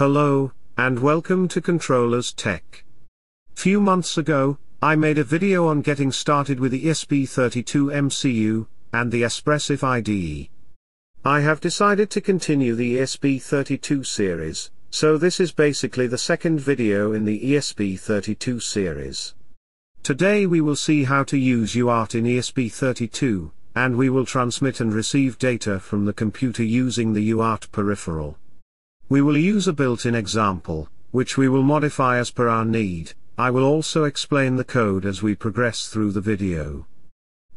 Hello, and welcome to Controllers Tech. Few months ago, I made a video on getting started with the ESP32 MCU, and the Espressif IDE. I have decided to continue the ESP32 series, so this is basically the second video in the ESP32 series. Today we will see how to use UART in ESP32, and we will transmit and receive data from the computer using the UART peripheral. We will use a built-in example, which we will modify as per our need. I will also explain the code as we progress through the video.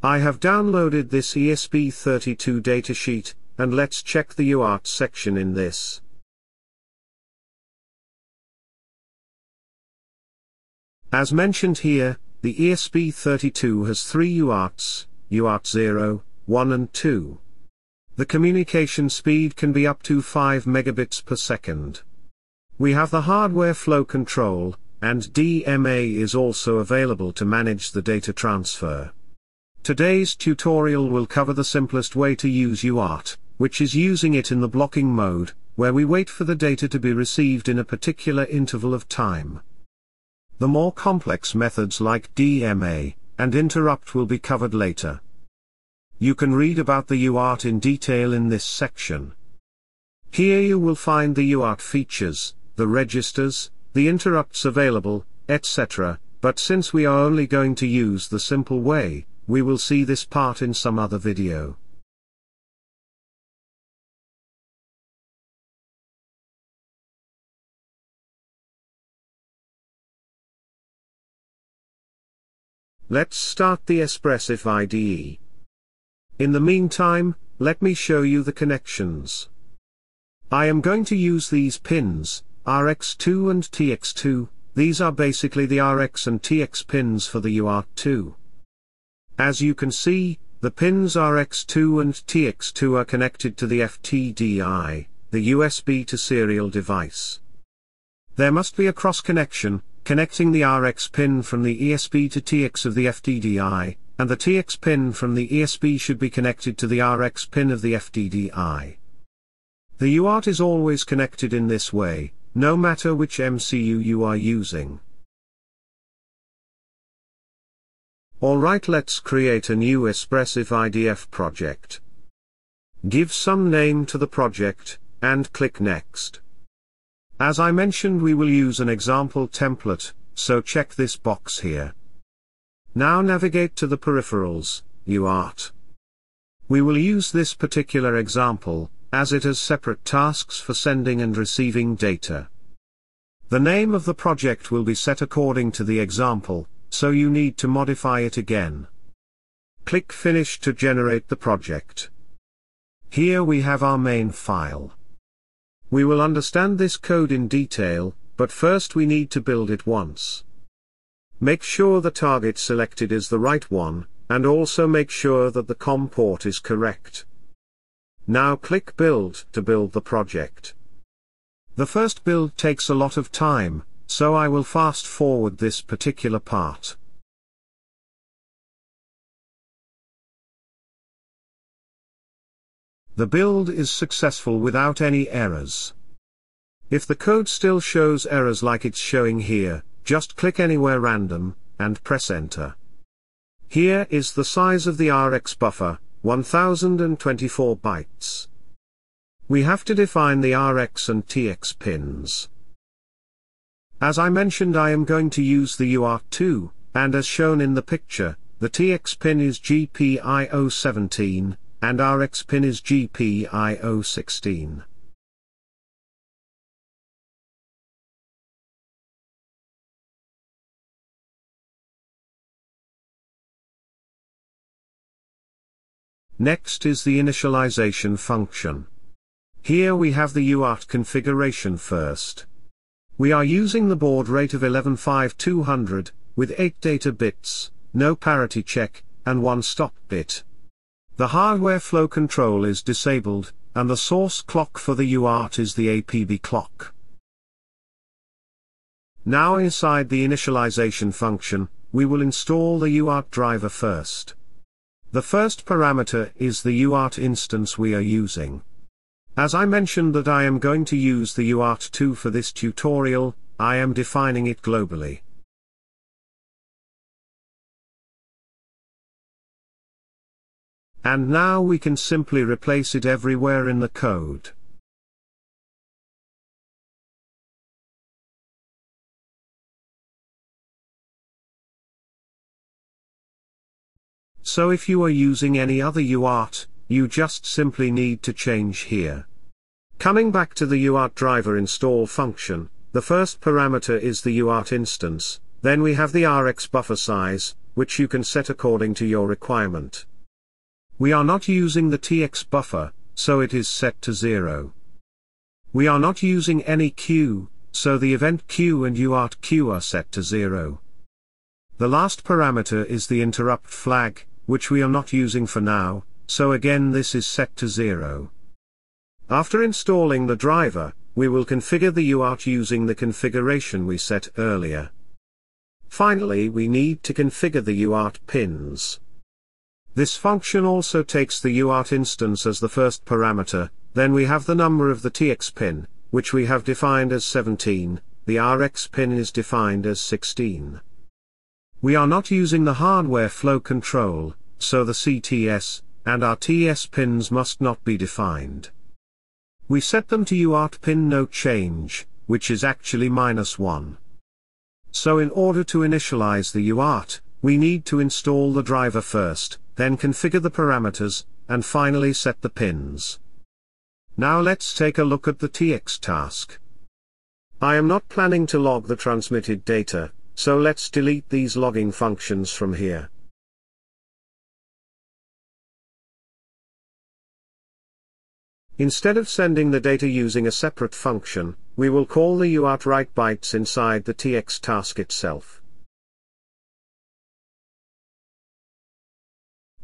I have downloaded this ESP32 datasheet, and let's check the UART section in this. As mentioned here, the ESP32 has three UARTs, UART 0, 1 and 2. The communication speed can be up to 5 megabits per second. We have the hardware flow control, and DMA is also available to manage the data transfer. Today's tutorial will cover the simplest way to use UART, which is using it in the blocking mode, where we wait for the data to be received in a particular interval of time. The more complex methods like DMA and interrupt will be covered later. You can read about the UART in detail in this section. Here you will find the UART features, the registers, the interrupts available, etc., but since we are only going to use the simple way, we will see this part in some other video. Let's start the Espressif IDE. In the meantime, let me show you the connections. I am going to use these pins, RX2 and TX2, these are basically the RX and TX pins for the UART2. As you can see, the pins RX2 and TX2 are connected to the FTDI, the USB to serial device. There must be a cross connection, connecting the RX pin from the ESP to TX of the FTDI, and the TX pin from the ESP should be connected to the RX pin of the FTDI. The UART is always connected in this way, no matter which MCU you are using. Alright, let's create a new Espressif IDF project. Give some name to the project, and click Next. As I mentioned, we will use an example template, so check this box here. Now navigate to the peripherals, UART. We will use this particular example, as it has separate tasks for sending and receiving data. The name of the project will be set according to the example, so you need to modify it again. Click Finish to generate the project. Here we have our main file. We will understand this code in detail, but first we need to build it once. Make sure the target selected is the right one, and also make sure that the COM port is correct. Now click Build to build the project. The first build takes a lot of time, so I will fast forward this particular part. The build is successful without any errors. If the code still shows errors like it's showing here, just click anywhere random, and press enter. Here is the size of the RX buffer, 1024 bytes. We have to define the RX and TX pins. As I mentioned, I am going to use the UART2, and as shown in the picture, the TX pin is GPIO 17, and RX pin is GPIO 16. Next is the initialization function. Here we have the UART configuration first. We are using the baud rate of 115200, with 8 data bits, no parity check, and 1 stop bit. The hardware flow control is disabled, and the source clock for the UART is the APB clock. Now inside the initialization function, we will install the UART driver first. The first parameter is the UART instance we are using. As I mentioned that I am going to use the UART2 for this tutorial, I am defining it globally. And now we can simply replace it everywhere in the code. So if you are using any other UART, you just simply need to change here. Coming back to the UART driver install function, the first parameter is the UART instance, then we have the RX buffer size, which you can set according to your requirement. We are not using the TX buffer, so it is set to 0. We are not using any queue, so the event queue and UART queue are set to 0. The last parameter is the interrupt flag, which we are not using for now, so again this is set to 0. After installing the driver, we will configure the UART using the configuration we set earlier. Finally, we need to configure the UART pins. This function also takes the UART instance as the first parameter, then we have the number of the TX pin, which we have defined as 17, the RX pin is defined as 16. We are not using the hardware flow control, so the CTS and RTS pins must not be defined. We set them to UART pin no change, which is actually -1. So in order to initialize the UART, we need to install the driver first, then configure the parameters, and finally set the pins. Now let's take a look at the TX task. I am not planning to log the transmitted data, so let's delete these logging functions from here. Instead of sending the data using a separate function, we will call the UART write bytes inside the TX task itself.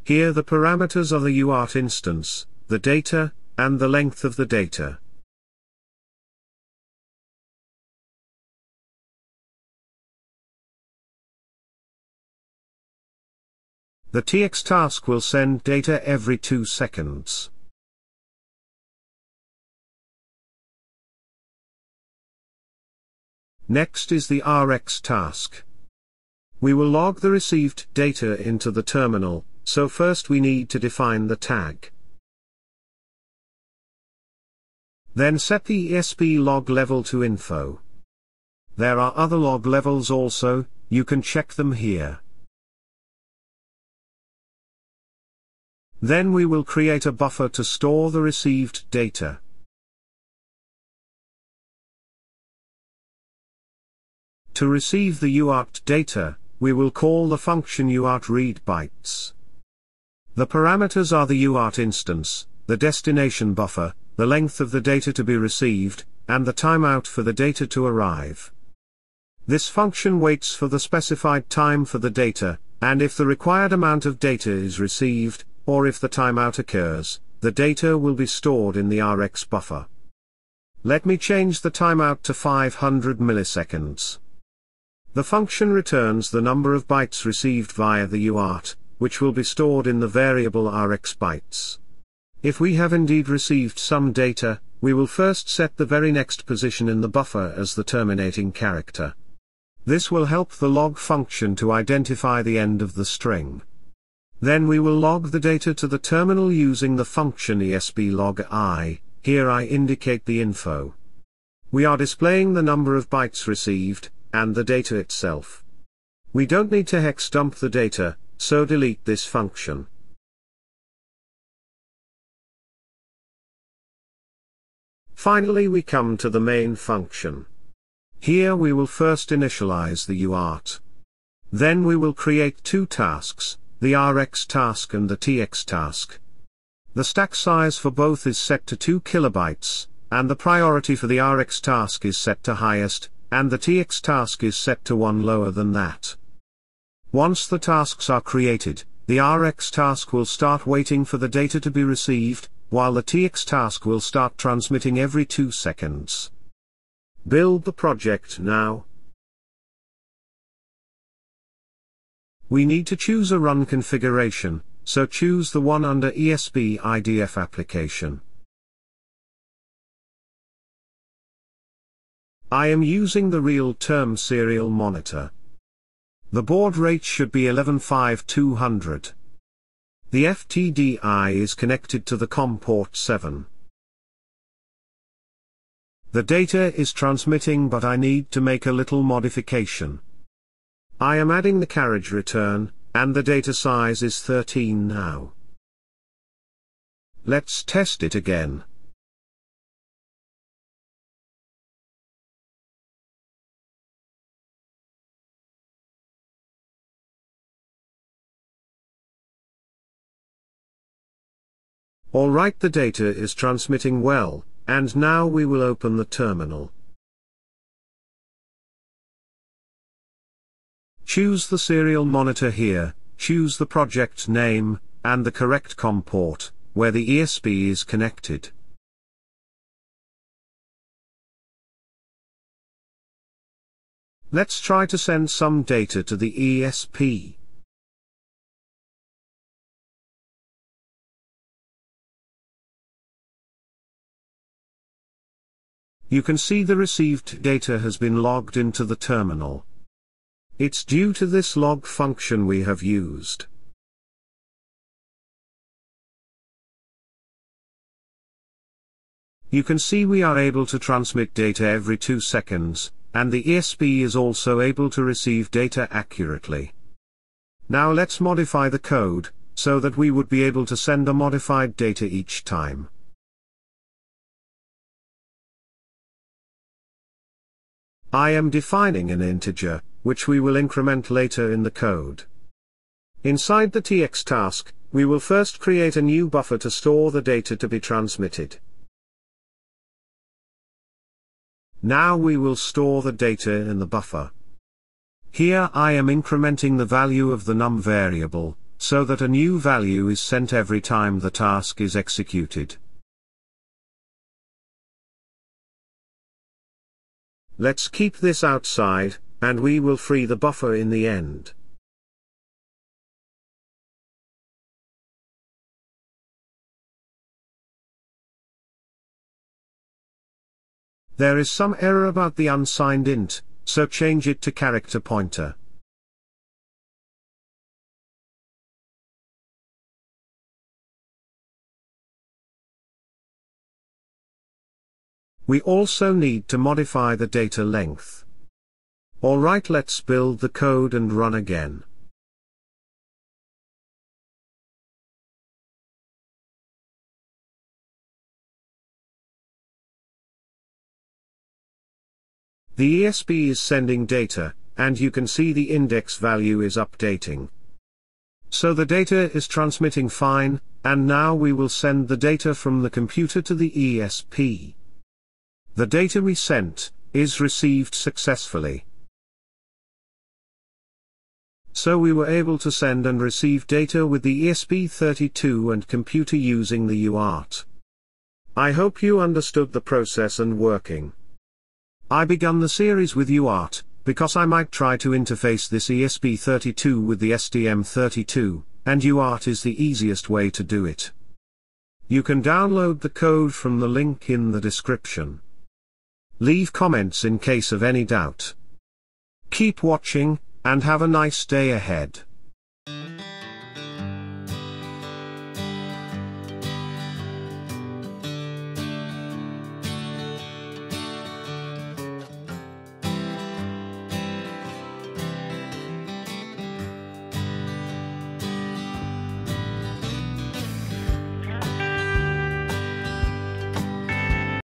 Here the parameters are the UART instance, the data, and the length of the data. The TX task will send data every 2 seconds. Next is the RX task. We will log the received data into the terminal, so first we need to define the tag. Then set the ESP log level to info. There are other log levels also, you can check them here. Then we will create a buffer to store the received data. To receive the UART data, we will call the function UART read bytes. The parameters are the UART instance, the destination buffer, the length of the data to be received, and the timeout for the data to arrive. This function waits for the specified time for the data, and if the required amount of data is received, or if the timeout occurs, the data will be stored in the RX buffer. Let me change the timeout to 500 milliseconds. The function returns the number of bytes received via the UART, which will be stored in the variable RX bytes. If we have indeed received some data, we will first set the very next position in the buffer as the terminating character. This will help the log function to identify the end of the string. Then we will log the data to the terminal using the function ESP_LOGI, here I indicate the info. We are displaying the number of bytes received, and the data itself. We don't need to hex dump the data, so delete this function. Finally we come to the main function. Here we will first initialize the UART. Then we will create 2 tasks. The RX task and the TX task. The stack size for both is set to 2 kilobytes, and the priority for the RX task is set to highest, and the TX task is set to 1 lower than that. Once the tasks are created, the RX task will start waiting for the data to be received, while the TX task will start transmitting every 2 seconds. Build the project now. We need to choose a run configuration, so choose the one under ESP IDF application. I am using the RealTerm serial monitor. The baud rate should be 115200. The FTDI is connected to the COM port 7. The data is transmitting, but I need to make a little modification. I am adding the carriage return, and the data size is 13 now. Let's test it again. Alright, the data is transmitting well, and now we will open the terminal. Choose the serial monitor here, choose the project name, and the correct COM port, where the ESP is connected. Let's try to send some data to the ESP. You can see the received data has been logged into the terminal. It's due to this log function we have used. You can see we are able to transmit data every 2 seconds, and the ESP is also able to receive data accurately. Now let's modify the code, so that we would be able to send a modified data each time. I am defining an integer, which we will increment later in the code. Inside the TX task, we will first create a new buffer to store the data to be transmitted. Now we will store the data in the buffer. Here I am incrementing the value of the num variable, so that a new value is sent every time the task is executed. Let's keep this outside, and we will free the buffer in the end. There is some error about the unsigned int, so change it to character pointer. We also need to modify the data length. Alright, let's build the code and run again. The ESP is sending data, and you can see the index value is updating. So the data is transmitting fine, and now we will send the data from the computer to the ESP. The data we sent is received successfully. So we were able to send and receive data with the ESP32 and computer using the UART. I hope you understood the process and working. I began the series with UART, because I might try to interface this ESP32 with the STM32, and UART is the easiest way to do it. You can download the code from the link in the description. Leave comments in case of any doubt. Keep watching, and have a nice day ahead.